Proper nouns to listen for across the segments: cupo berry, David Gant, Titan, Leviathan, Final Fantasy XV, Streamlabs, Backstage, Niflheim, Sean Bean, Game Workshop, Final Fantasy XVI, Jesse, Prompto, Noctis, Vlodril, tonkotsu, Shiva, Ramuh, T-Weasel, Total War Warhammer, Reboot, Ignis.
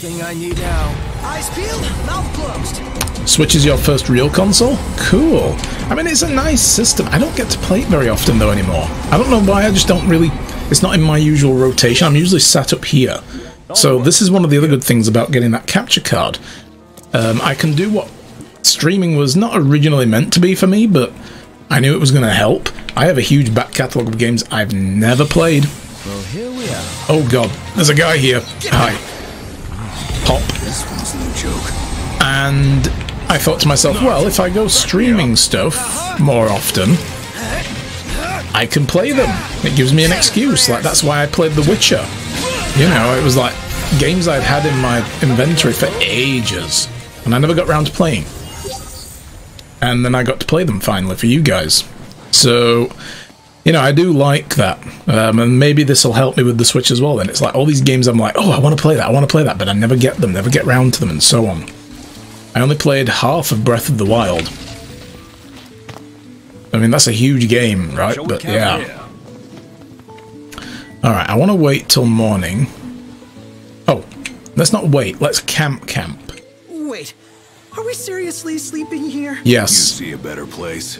thing I need now. Eyes peeled, mouth closed. Switch is your first real console? Cool. I mean, it's a nice system. I don't get to play it very often, though, anymore. I don't know why, I just don't really... It's not in my usual rotation. I'm usually sat up here. So this is one of the other good things about getting that capture card. I can do what streaming was not originally meant to be for me, but I knew it was going to help. I have a huge back catalogue of games I've never played. Well, here we are. Oh god, there's a guy here. Hi. Pop. This one's no joke. And I thought to myself, well, if I go streaming stuff more often, I can play them. It gives me an excuse. Like, that's why I played The Witcher. You know, it was like games I'd had in my inventory for ages, and I never got around to playing. And then I got to play them finally for you guys. So... you know, I do like that, and maybe this will help me with the Switch as well. Then it's like all these games I'm like, oh, I want to play that, but I never get them, never get round to them, and so on. I only played half of Breath of the Wild. I mean, that's a huge game, right? But yeah. Alright, I want to wait till morning. Oh, let's not wait, let's camp. Wait, are we seriously sleeping here? Yes. You see a better place.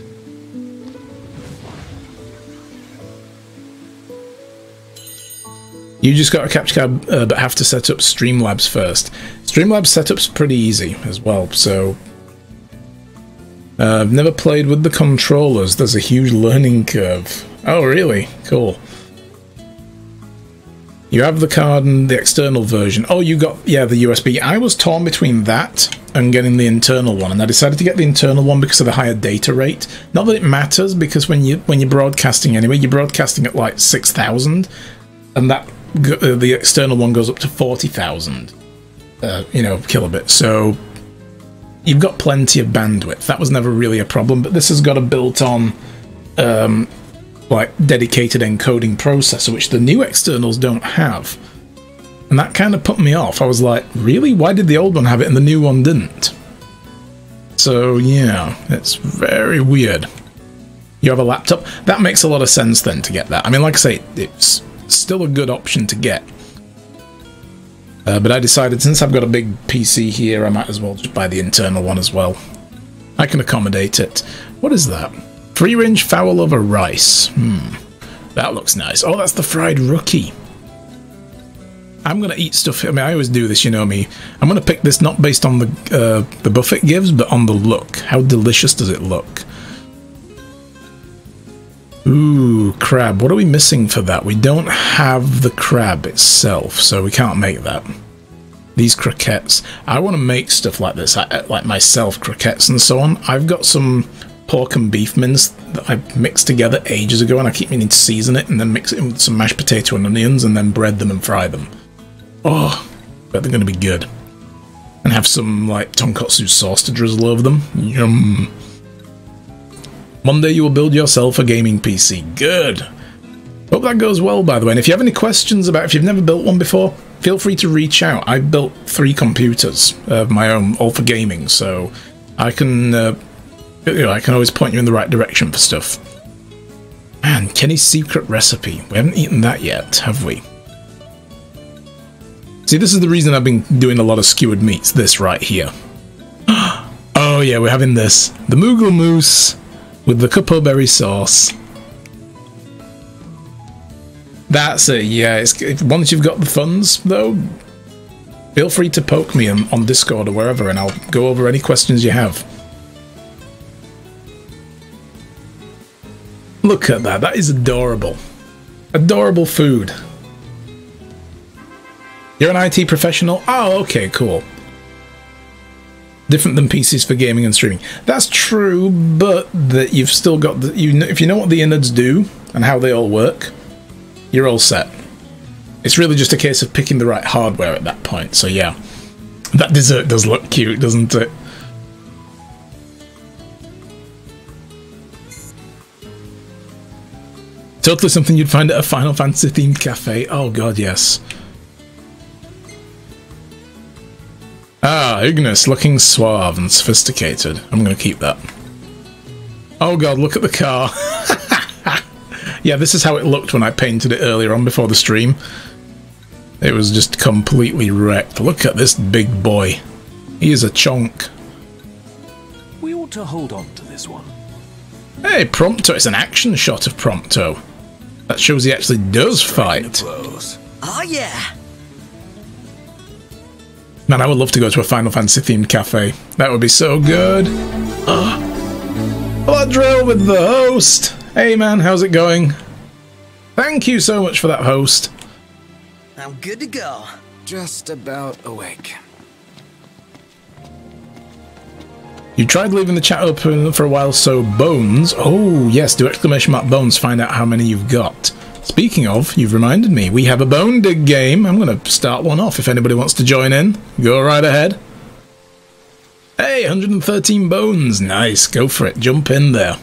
You just got a capture card, but have to set up Streamlabs first. Streamlabs setup's pretty easy as well, so... I've never played with the controllers. There's a huge learning curve. Oh, really? Cool. You have the card and the external version. Oh, you got, yeah, the USB. I was torn between that and getting the internal one, and I decided to get the internal one because of the higher data rate. Not that it matters, because when you're broadcasting anyway, you're broadcasting at like 6,000, and that... the external one goes up to 40,000, you know, kilobits. So you've got plenty of bandwidth. That was never really a problem, but this has got a built-on, like, dedicated encoding processor, which the new externals don't have. And that kind of put me off. I was like, really? Why did the old one have it and the new one didn't? So, yeah, it's very weird. You have a laptop? That makes a lot of sense, then, to get that. I mean, like I say, it's... still a good option to get, but I decided since I've got a big PC here, I might as well just buy the internal one as well. I can accommodate it. What is that? Free range fowl over rice. Hmm, that looks nice. Oh, that's the fried rookie. I'm gonna eat stuff. I mean, I always do this, you know me. I'm gonna pick this not based on the buff it gives, but on the look. How delicious does it look? Ooh, crab. What are we missing for that? We don't have the crab itself, so we can't make that. These croquettes. I want to make stuff like this, like myself, croquettes and so on. I've got some pork and beef mince that I mixed together ages ago, and I keep meaning to season it and then mix it with some mashed potato and onions and then bread them and fry them. Oh, but they're going to be good. And have some, like, tonkotsu sauce to drizzle over them. Yum. One day you will build yourself a gaming PC. Good. Hope that goes well, by the way. And if you have any questions about, if you've never built one before, feel free to reach out. I've built 3 computers of my own, all for gaming, so I can, you know, I can always point you in the right direction for stuff. Man, Kenny's secret recipe. We haven't eaten that yet, have we? See, this is the reason I've been doing a lot of skewered meats. This right here. Oh yeah, we're having this. The Moogle Moose. With the cupo berry sauce. That's it, yeah. It's, once you've got the funds, though, feel free to poke me on Discord or wherever, and I'll go over any questions you have. Look at that. That is adorable. Adorable food. You're an IT professional? Oh, okay, cool. Different than PCs for gaming and streaming. That's true, but that you've still got the, you know, if you know what the innards do and how they all work, you're all set. It's really just a case of picking the right hardware at that point. So yeah, that dessert does look cute, doesn't it? Totally something you'd find at a Final Fantasy themed cafe. Oh god, yes. Ah, Ignis, looking suave and sophisticated. I'm going to keep that. Oh god, look at the car. Yeah, this is how it looked when I painted it earlier on before the stream. It was just completely wrecked. Look at this big boy. He is a chunk. We ought to hold on to this one. Hey, Prompto. It's an action shot of Prompto. That shows he actually does fight. Oh, yeah. Man, I would love to go to a Final Fantasy themed cafe. That would be so good. Hello, Drill with the host. Hey, man, how's it going? Thank you so much for that host. I'm good to go. Just about awake. You tried leaving the chat open for a while, so Bones... Oh, yes, do exclamation mark Bones, find out how many you've got. Speaking of, you've reminded me, we have a Bone Dig game. I'm going to start one off if anybody wants to join in. Go right ahead. Hey, 113 bones. Nice, go for it. Jump in there.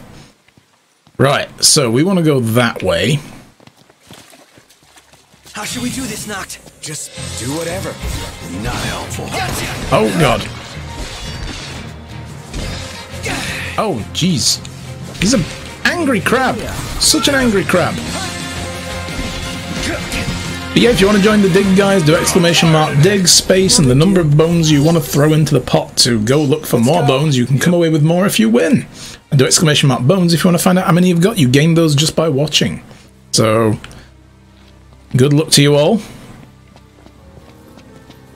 Right, so we want to go that way. How should we do this, Noct? Just do whatever. Not helpful. Gotcha. Oh, God. Oh, jeez. He's an angry crab. Such an angry crab. But yeah, if you want to join the dig, guys, do exclamation mark dig, space, and the number of bones you want to throw into the pot to go look for more bones. You can come away with more if you win. And do exclamation mark bones if you want to find out how many you've got. You gain those just by watching. So, good luck to you all.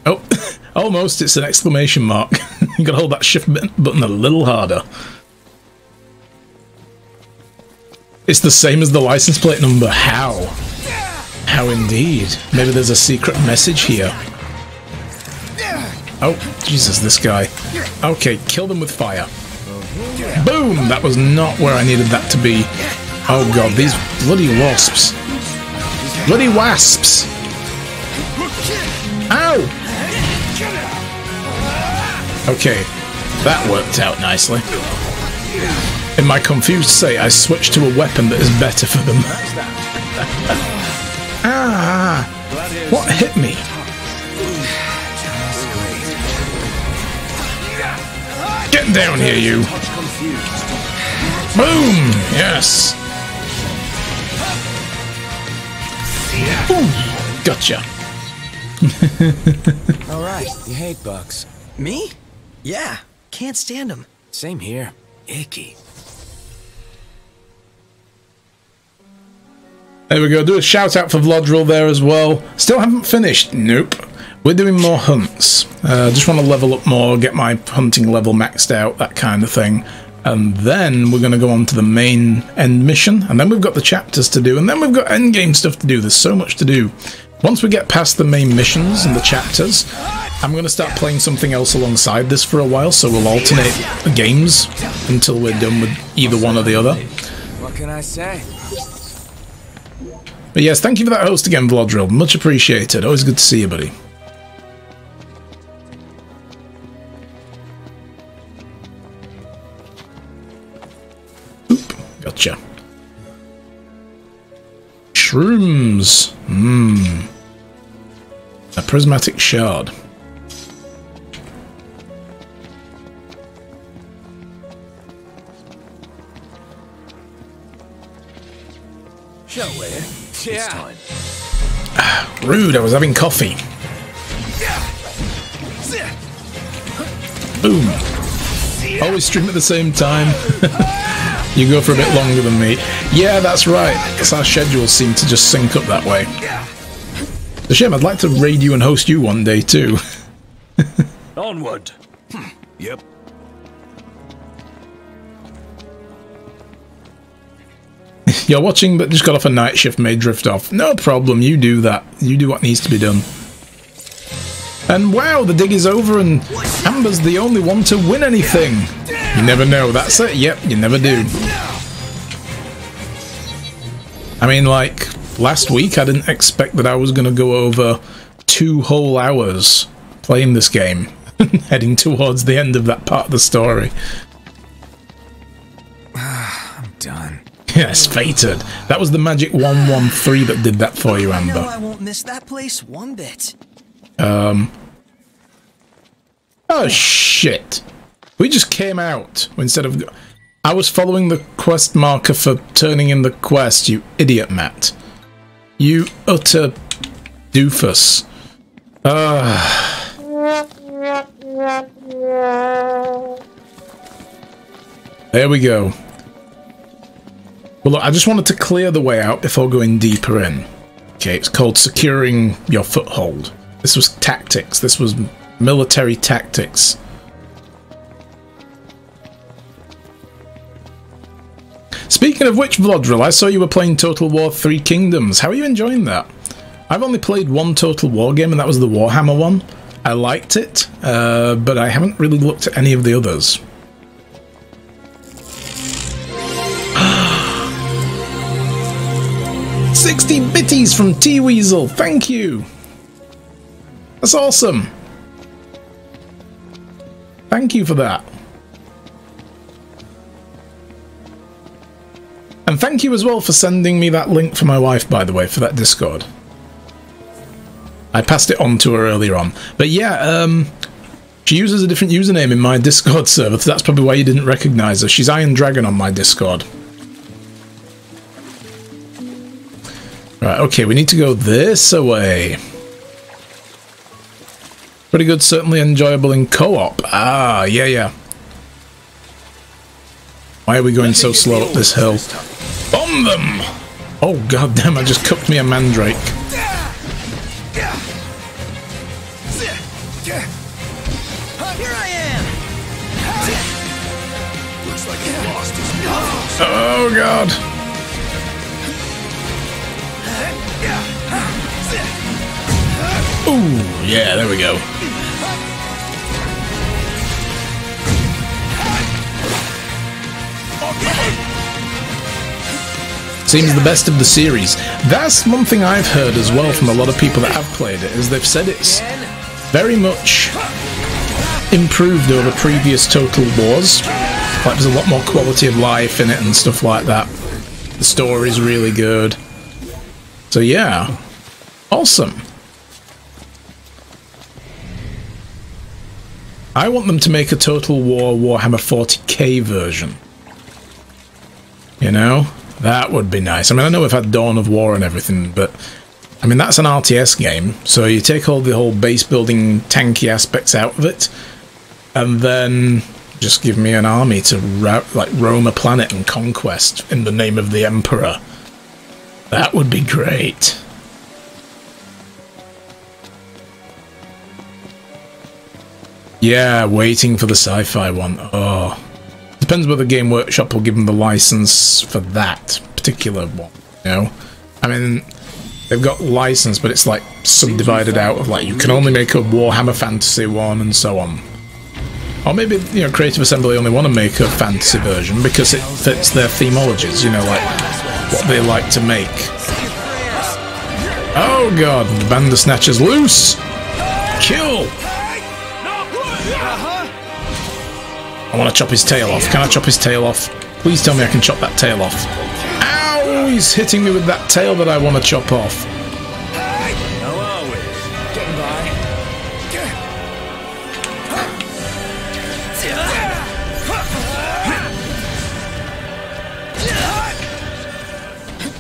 Oh, almost, it's an exclamation mark. You gotta hold that shift button a little harder. It's the same as the license plate number. How? How indeed. Maybe there's a secret message here. Oh, Jesus, this guy. Okay, kill them with fire. Boom! That was not where I needed that to be. Oh, God, these bloody wasps. Bloody wasps! Ow! Okay, that worked out nicely. In my confused state, I switched to a weapon that is better for them. Ah! What hit me? Get down here, you! Boom! Yes! Ooh, gotcha. All right, you hate bugs. Me? Yeah, can't stand them. Same here. Icky. There we go. Do a shout out for Vlodril there as well. Still haven't finished. Nope. We're doing more hunts. Just want to level up more, get my hunting level maxed out, that kind of thing. And then we're going to go on to the main end mission, and then we've got the chapters to do, and then we've got end game stuff to do. There's so much to do. Once we get past the main missions and the chapters, I'm going to start playing something else alongside this for a while, so we'll alternate the games until we're done with either one or the other. What can I say? But yes, thank you for that host again, Vlodril. Much appreciated. Always good to see you, buddy. Gotcha. Shrooms. Mmm. A prismatic shard. Shall we? Yeah. Time. Ah, rude. I was having coffee. Boom. Always stream at the same time. You go for a bit longer than me. Yeah, that's right, because our schedules seem to just sync up that way. It's a shame, I'd like to raid you and host you one day, too. Onward. Yep. You're watching, but just got off a night shift, may drift off. No problem, you do that. You do what needs to be done. And wow, the dig is over and Amber's the only one to win anything. You never know. That's it. Yep, you never do. I mean, like, last week I didn't expect that I was going to go over 2 whole hours playing this game. Heading towards the end of that part of the story. I'm done. Yes, fated. That was the magic 113 that did that for you, Amber. I won't miss that place one bit. Oh, shit. We just came out instead of... I was following the quest marker for turning in the quest, you idiot, Matt. You utter doofus. There we go. Well, look, I just wanted to clear the way out before going deeper in. Okay, it's called securing your foothold. This was tactics. This was military tactics. Speaking of which, Vlodril, I saw you were playing Total War Three Kingdoms. How are you enjoying that? I've only played one Total War game, and that was the Warhammer one. I liked it, but I haven't really looked at any of the others. $60 bitties from T-Weasel, thank you! That's awesome! Thank you for that. And thank you as well for sending me that link for my wife, by the way, for that Discord. I passed it on to her earlier on. But yeah, she uses a different username in my Discord server, so that's probably why you didn't recognize her. She's Iron Dragon on my Discord. Right, okay, we need to go this away. Pretty good, certainly enjoyable in co-op. Ah, yeah, yeah. Why are we going so slow up this hill? Bomb them! Oh, god damn, I just cooked me a mandrake. Here I am! Looks like he lost his nose. Oh, god. Ooh, yeah, there we go. Seems the best of the series. That's one thing I've heard as well from a lot of people that have played it, is they've said it's very much improved over previous Total Wars. Like, there's a lot more quality of life in it and stuff like that. The story's really good. So yeah, awesome. I want them to make a Total War Warhammer 40k version. You know? That would be nice. I mean, I know we've had Dawn of War and everything, but... I mean, that's an RTS game, so you take all the whole base-building tanky aspects out of it, and then just give me an army to like roam a planet and conquest in the name of the Emperor. That would be great. Yeah, waiting for the sci-fi one. Oh. Depends whether Game Workshop will give them the license for that particular one, you know? I mean, they've got license, but it's, like, subdivided out of, like, you can only make a Warhammer Fantasy one and so on. Or maybe, you know, Creative Assembly only want to make a fantasy version because it fits their themologies, you know, like, what they like to make. Oh, god, the Bandersnatch is loose! Kill! I want to chop his tail off. Can I chop his tail off? Please tell me I can chop that tail off. Ow! He's hitting me with that tail that I want to chop off.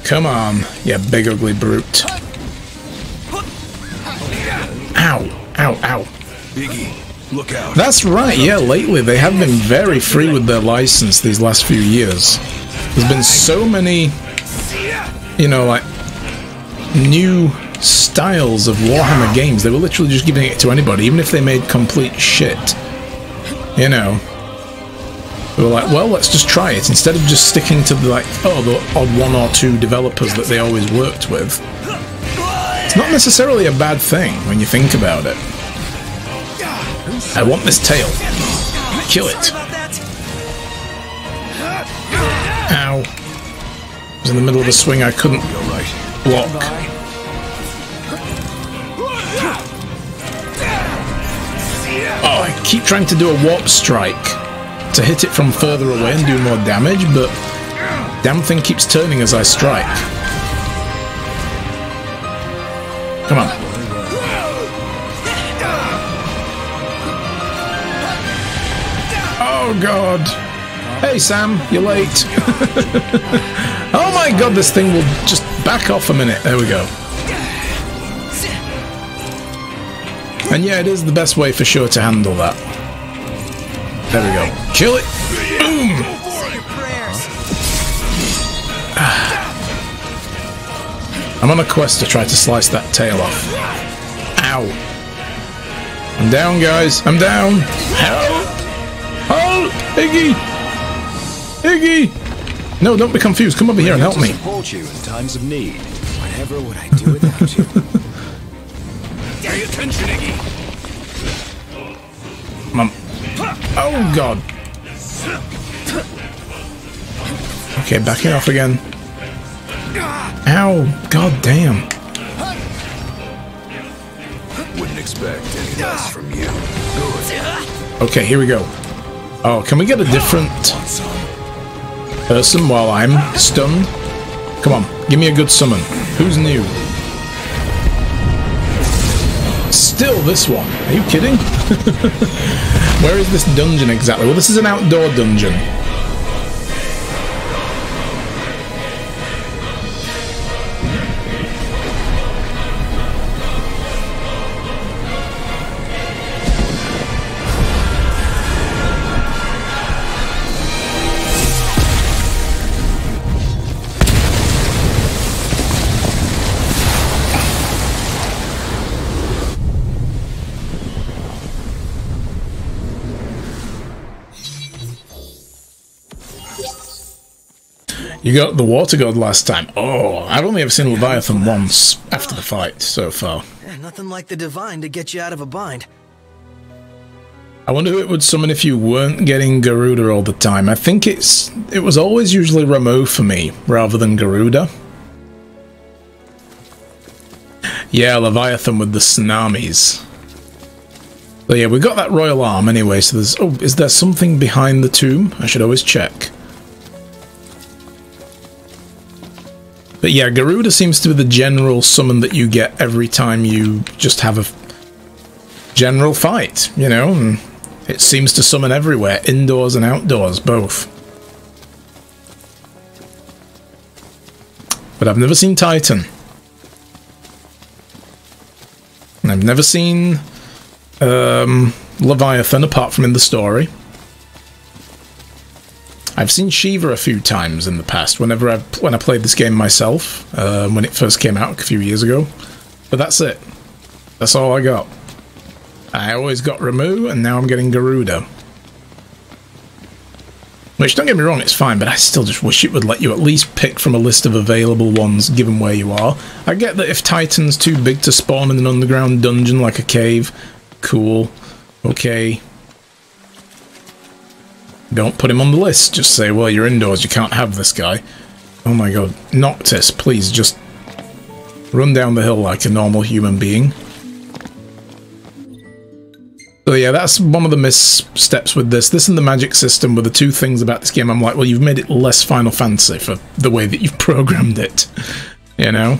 Come on, you big ugly brute. Ow! Ow! Ow! Biggie. Look out. That's right, yeah, lately they have been very free with their license these last few years. There's been so many, you know, like, new styles of Warhammer games. They were literally just giving it to anybody, even if they made complete shit. You know. They were like, well, let's just try it. Instead of just sticking to, like, oh, the odd one or two developers that they always worked with. It's not necessarily a bad thing when you think about it. I want this tail. Kill it. Ow. I was in the middle of a swing I couldn't block. Oh, I keep trying to do a warp strike to hit it from further away and do more damage, but damn thing keeps turning as I strike. Come on. Oh, god. Hey, Sam, you're late. Oh, my god, this thing will just back off a minute. There we go. And yeah, it is the best way for sure to handle that. There we go. Kill it! Boom! I'm on a quest to try to slice that tail off. Ow! I'm down, guys. I'm down. Help! Help! Iggy! Iggy! No, don't be confused. Come over here and help me. Support you in times of need. Whatever would I do without you? Pay attention, Iggy. Mum. Oh God. Okay, back it off again. Ow! God damn! Wouldn't expect any less from you. Good. Okay, here we go. Oh, can we get a different person while I'm stunned? Come on, give me a good summon. Who's new? Still this one. Are you kidding? Where is this dungeon exactly? Well, this is an outdoor dungeon. You got the water god last time. Oh, I've only ever seen Leviathan once after the fight so far. Yeah, nothing like the divine to get you out of a bind. I wonder who it would summon if you weren't getting Garuda all the time. I think it was always usually Ramuh for me rather than Garuda. Yeah, Leviathan with the tsunamis. But yeah, we got that royal arm anyway. So there's is there something behind the tomb? I should always check. But yeah, Garuda seems to be the general summon that you get every time you just have a general fight, you know? And it seems to summon everywhere, indoors and outdoors, both. But I've never seen Titan. And I've never seen Leviathan, apart from in the story. I've seen Shiva a few times in the past, whenever when I played this game myself, when it first came out a few years ago. But that's it. That's all I got. I always got Ramuh, and now I'm getting Garuda. Which, don't get me wrong, it's fine, but I still just wish it would let you at least pick from a list of available ones, given where you are. I get that if Titan's too big to spawn in an underground dungeon like a cave, cool, okay. Don't put him on the list. Just say, well, you're indoors, you can't have this guy. Oh my god. Noctis, please just run down the hill like a normal human being. So yeah, that's one of the missteps with this. This and the magic system were the two things about this game. I'm like, well, you've made it less Final Fantasy for the way that you've programmed it. You know?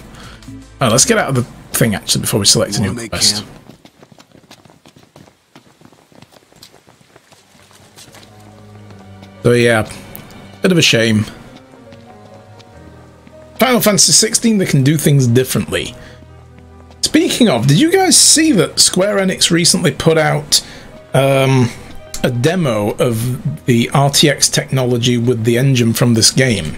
Oh, let's get out of the thing, actually, before we select a new quest. So yeah, bit of a shame. Final Fantasy XVI, they can do things differently. Speaking of, did you guys see that Square Enix recently put out a demo of the RTX technology with the engine from this game?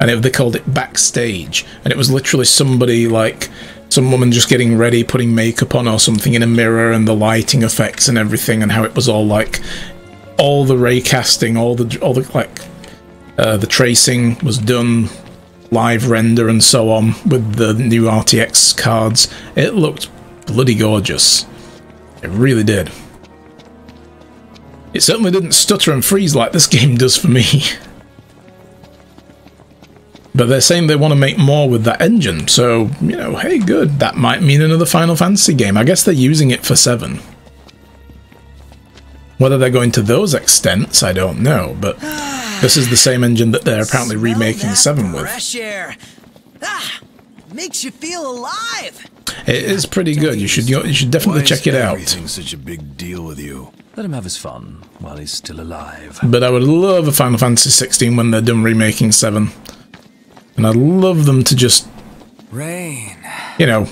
And they called it Backstage. And it was literally somebody, like, some woman just getting ready, putting makeup on or something in a mirror, and the lighting effects and everything, and how it was all, like, all the ray casting, all the like, the tracing was done, live render and so on with the new RTX cards. It looked bloody gorgeous. It really did. It certainly didn't stutter and freeze like this game does for me. But they're saying they want to make more with that engine, so, you know, hey, good. That might mean another Final Fantasy game. I guess they're using it for 7. Whether they're going to those extents, I don't know, but this is the same engine that they're apparently remaking 7 with. Ah, makes you feel alive. It is pretty good. You should definitely check it out. Such a big deal with you. Let him have his fun while he's still alive. But I would love a Final Fantasy 16 when they're done remaking 7, and I'd love them to just, you know,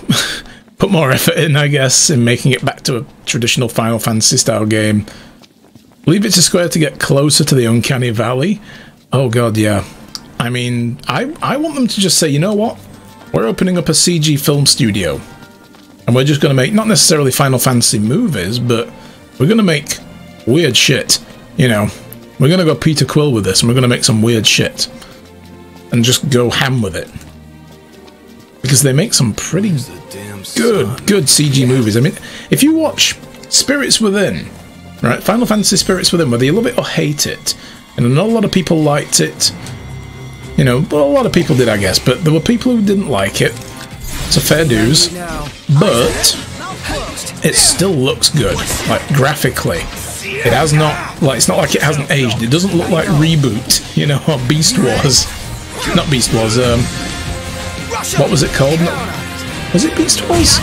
put more effort in, I guess, in making it back to a traditional Final Fantasy style game. Leave it to Square to get closer to the Uncanny Valley. Oh god, yeah. I mean, I want them to just say, you know what? We're opening up a CG film studio. And we're just going to make, not necessarily Final Fantasy movies, but we're going to make weird shit. You know, we're going to go Peter Quill with this, and we're going to make some weird shit. And just go ham with it. Because they make some pretty good CG movies. I mean, if you watch Spirits Within, right? Final Fantasy Spirits Within, whether you love it or hate it, and I know a lot of people liked it. You know, well, a lot of people did, I guess, but there were people who didn't like it. It's a fair dues, but it still looks good, like graphically. It has not, like, it's not like it hasn't aged. It doesn't look like Reboot, you know, or Beast Wars. Not Beast Wars. What was it called? Was it Beast Wars?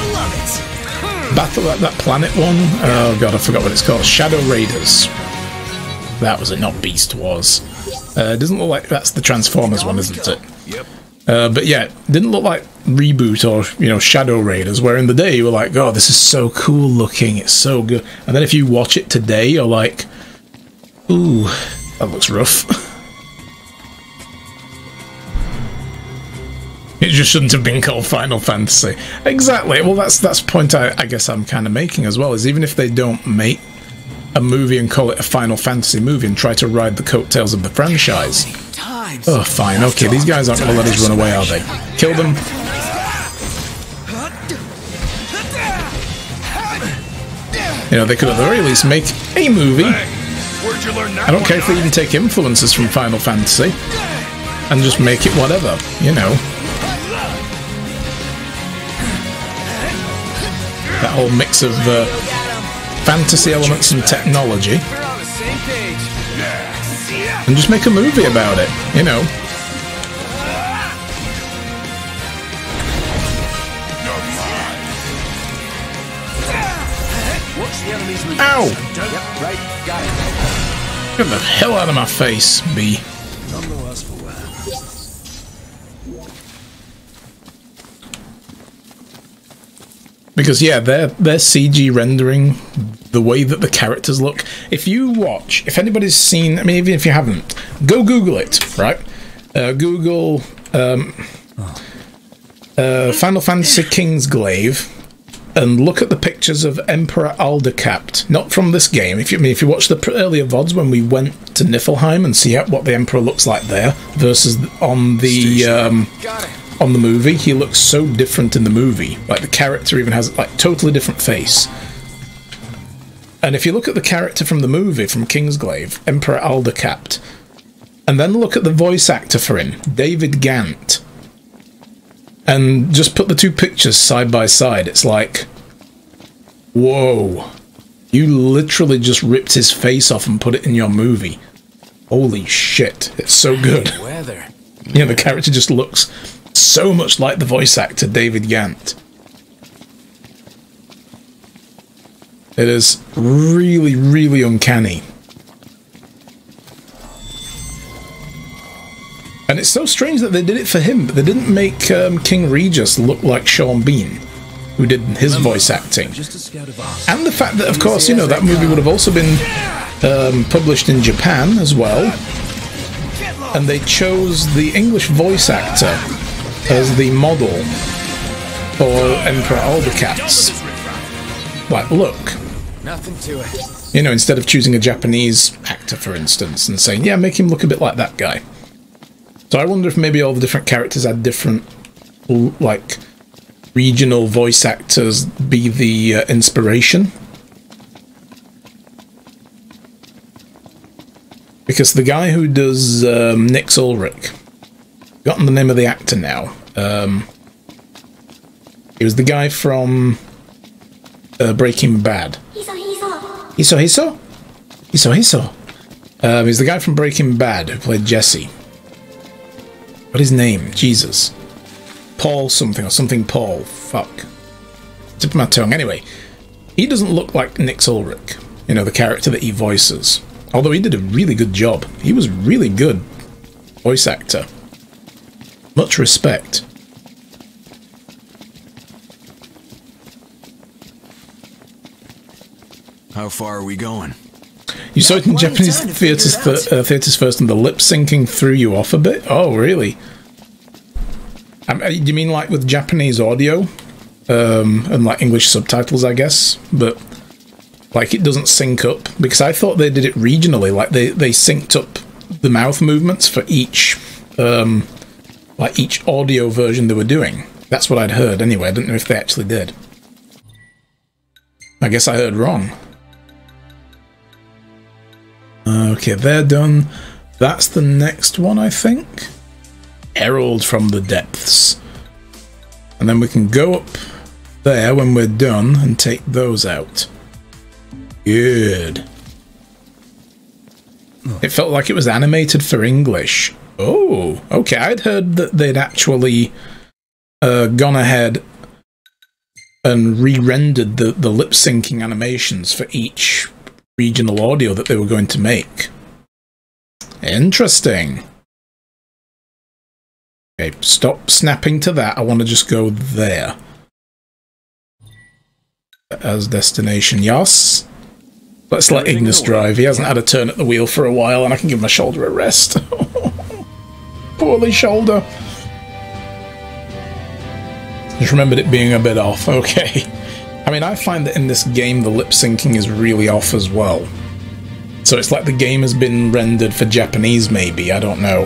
Battle, that planet one. Oh god, I forgot what it's called. Shadow Raiders. That was it, not Beast Wars. Doesn't look like that's the Transformers one, isn't it? Yep. But yeah, didn't look like Reboot or, you know, Shadow Raiders, where in the day you were like, oh, this is so cool looking, it's so good. And then if you watch it today, you're like, ooh, that looks rough. It just shouldn't have been called Final Fantasy. Exactly. Well, that's the point I guess I'm kind of making as well, is even if they don't make a movie and call it a Final Fantasy movie and try to ride the coattails of the franchise. Oh, fine. Okay, these guys aren't going to let us run away, are they? Kill them. You know, they could at the very least make a movie. I don't care if they even take influences from Final Fantasy and just make it whatever, you know. That whole mix of fantasy elements and technology, and just make a movie about it, you know. Ow! Get the hell out of my face, B. Because yeah, their CG rendering, the way that the characters look. If you watch, if anybody's seen, I mean, even if you haven't, go Google it, right? Google Final Fantasy King's Glaive, and look at the pictures of Emperor Aldercapt. Not from this game. If you, I mean, if you watch the earlier VODs when we went to Niflheim and see what the Emperor looks like there versus on the movie, he looks so different in the movie. Like, the character even has, like, totally different face. And if you look at the character from the movie, from Kingsglaive, Emperor Aldercapt, and then look at the voice actor for him, David Gant, and just put the two pictures side by side, it's like, whoa. You literally just ripped his face off and put it in your movie. Holy shit, it's so good. You know, the character just looks so much like the voice actor, David Gant. It is really, really uncanny. And it's so strange that they did it for him, but they didn't make King Regis look like Sean Bean, who did his voice acting. And the fact that, of course, you know, that movie would have also been published in Japan as well. And they chose the English voice actor as the model for Emperor Aldercapt's, like, look. Nothing to it. You know, instead of choosing a Japanese actor, for instance, and saying, yeah, make him look a bit like that guy. So I wonder if maybe all the different characters had different, like, regional voice actors be the inspiration. Because the guy who does Nick Ulrich, I've forgotten the name of the actor now. He was the guy from Breaking Bad. Hiso. He's the guy from Breaking Bad who played Jesse. What is his name? Jesus. Paul something or something Paul. Fuck. Tip of my tongue. Anyway, he doesn't look like Nick Ulrich, you know, the character that he voices. Although he did a really good job. He was really good voice actor. Much respect. How far are we going? You saw it in Japanese theaters first, and the lip syncing threw you off a bit. Oh, really? You mean like with Japanese audio and like English subtitles, I guess, but like it doesn't sync up? Because I thought they did it regionally, like they synced up the mouth movements for each each audio version they were doing. That's what I'd heard anyway. I don't know if they actually did. I guess I heard wrong. Okay, they're done. That's the next one, I think. Herald from the Depths, and then we can go up there when we're done and take those out. Good. It felt like it was animated for English. Oh, okay. I'd heard that they'd actually gone ahead and re-rendered the lip syncing animations for each regional audio that they were going to make. Interesting. Okay, stop snapping to that. I want to just go there. As destination, yes. Let's let Ignis drive. He hasn't had a turn at the wheel for a while, and I can give my shoulder a rest. Poorly shoulder. Just remembered it being a bit off. Okay. I mean, I find that in this game, the lip syncing is really off as well. So it's like the game has been rendered for Japanese, maybe. I don't know.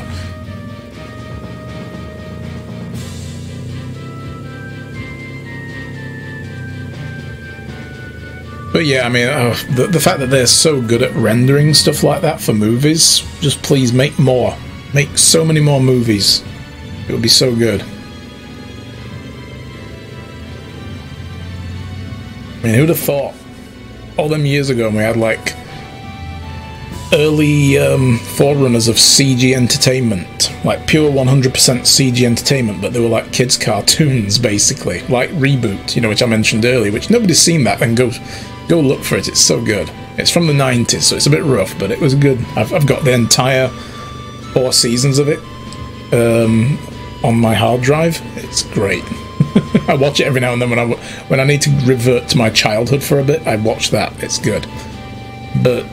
But yeah, I mean, the fact that they're so good at rendering stuff like that for movies, just please make more. Make so many more movies. It would be so good. I mean, who'd have thought all them years ago when we had like early forerunners of CG entertainment, like pure 100% CG entertainment, but they were like kids' cartoons basically, like Reboot, you know, which I mentioned earlier, which nobody's seen that, and go look for it. It's so good. It's from the 90s, so it's a bit rough, but it was good. I've got the entire 4 seasons of it on my hard drive. It's great. I watch it every now and then when I need to revert to my childhood for a bit. I watch that. It's good. But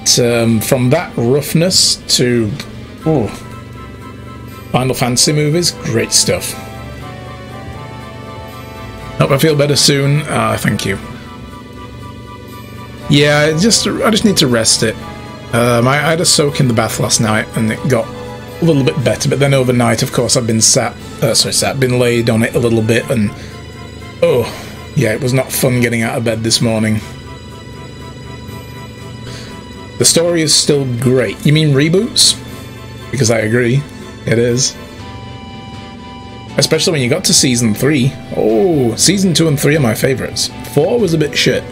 from that roughness to Final Fantasy movies, great stuff. Hope I feel better soon. Thank you. Yeah, I just need to rest it. I had a soak in the bath last night, and it got a little bit better. But then overnight, of course, I've been been laid on it a little bit, and oh, yeah, it was not fun getting out of bed this morning. The story is still great. You mean Reboots? Because I agree, it is. Especially when you got to season 3. Oh, season 2 and 3 are my favorites. 4 was a bit shit.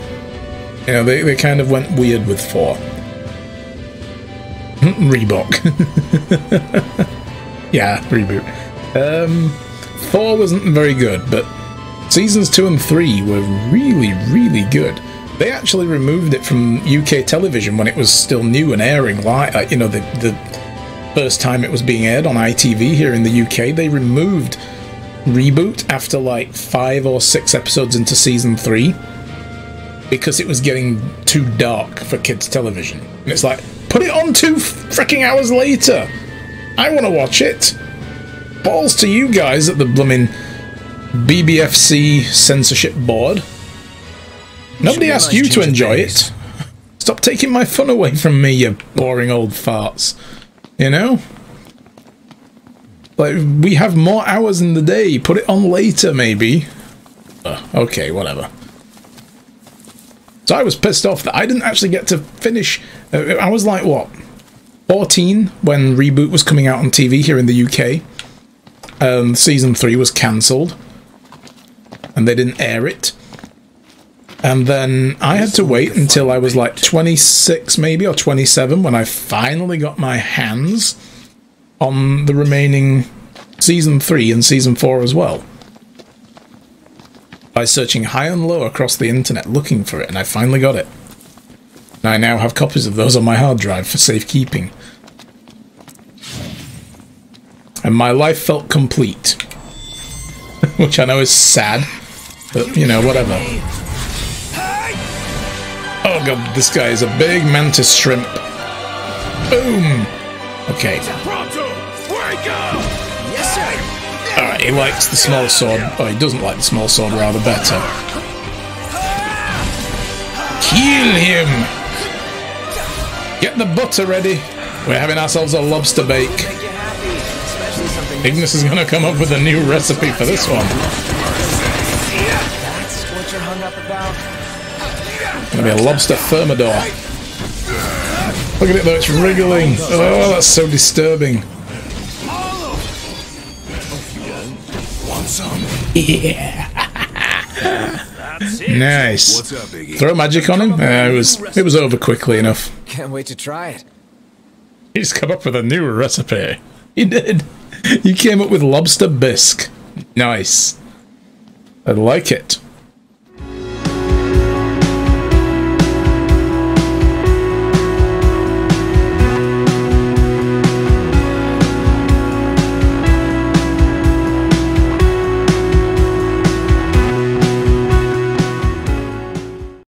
You know, they kind of went weird with 4. Reebok. Yeah, Reboot. 4 wasn't very good, but seasons 2 and 3 were really, really good. They actually removed it from UK television when it was still new and airing. Like, you know, the first time it was being aired on ITV here in the UK, they removed Reboot after like 5 or 6 episodes into season 3 because it was getting too dark for kids' television. And it's like, put it on 2 freaking hours later. I want to watch it. Balls to you guys at the bloomin' BBFC censorship board. Nobody asked you to enjoy it. Stop taking my fun away from me, you boring old farts. You know? Like, we have more hours in the day. Put it on later, maybe. Okay, whatever. So I was pissed off that I didn't actually get to finish. I was like, what, 14 when Reboot was coming out on TV here in the UK. Season 3 was cancelled, and they didn't air it. And then I had to wait until I was like 26 maybe, or 27, when I finally got my hands on the remaining season 3 and season 4 as well. By searching high and low across the internet looking for it, and I finally got it. And I now have copies of those on my hard drive for safekeeping. And my life felt complete. Which I know is sad, but you know, whatever. Oh god, this guy is a big mantis shrimp. Boom! Okay. Alright, he likes the small sword. Oh, he doesn't like the small sword, rather, better. Kill him! Get the butter ready. We're having ourselves a lobster bake. Ignis is gonna come up with a new recipe for this one. That's what you're hung up about. Gonna be a lobster thermidor. Look at it though, it's wriggling. Oh, that's so disturbing. Yeah. Nice. What's up, Iggy? Throw magic on him? It was over quickly enough. Can't wait to try it. He's come up with a new recipe. He did. You came up with lobster bisque. Nice. I like it.